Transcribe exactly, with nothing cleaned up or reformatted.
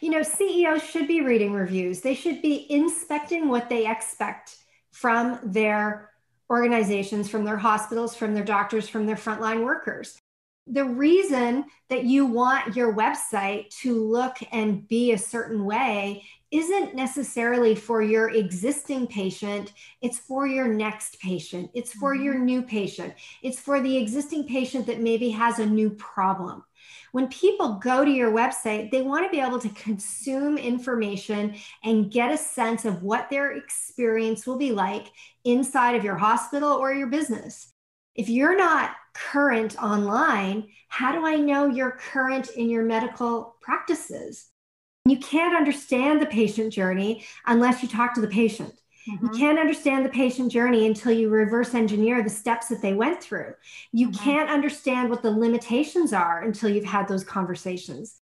you know, C E Os should be reading reviews. They should be inspecting what they expect from their organizations, from their hospitals, from their doctors, from their frontline workers. The reason that you want your website to look and be a certain way isn't necessarily for your existing patient, it's for your next patient, it's for your new patient, it's for the existing patient that maybe has a new problem. When people go to your website, they want to be able to consume information and get a sense of what their experience will be like inside of your hospital or your business. If you're not current online, how do I know you're current in your medical practices? You can't understand the patient journey unless you talk to the patient. Mm-hmm. You can't understand the patient journey until you reverse engineer the steps that they went through. You mm-hmm. can't understand what the limitations are until you've had those conversations.